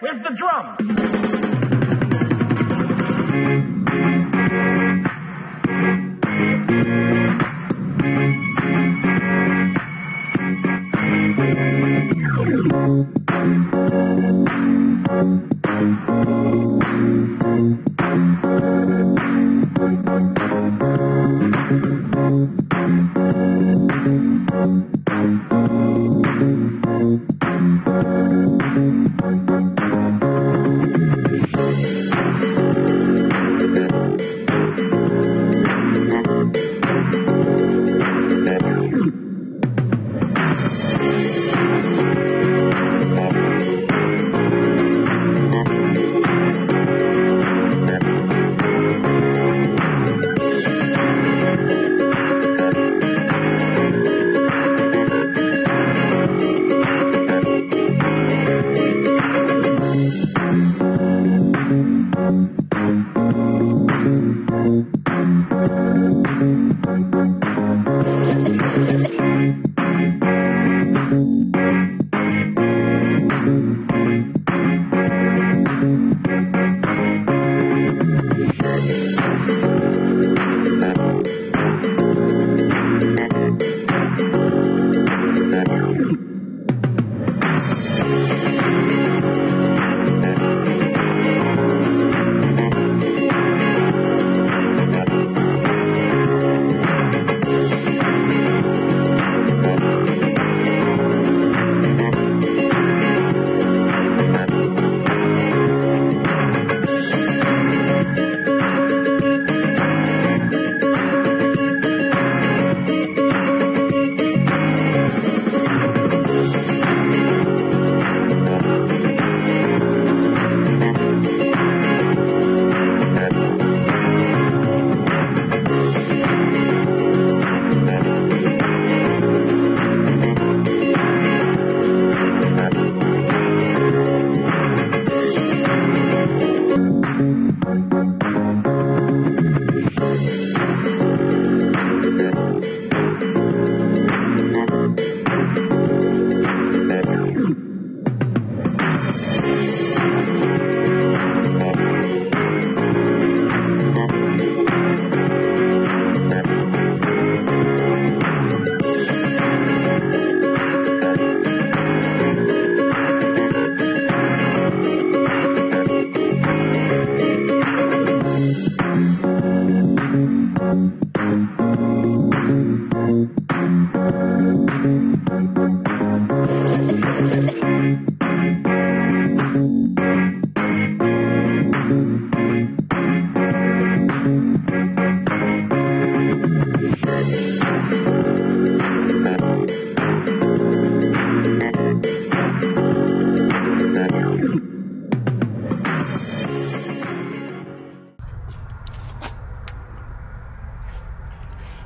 Where's the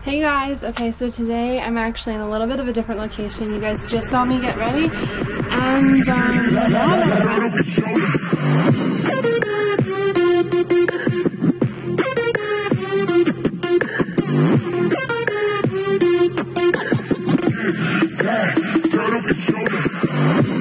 Hey guys, okay, so today I'm actually in a little bit of a different location. You guys just saw me get ready, and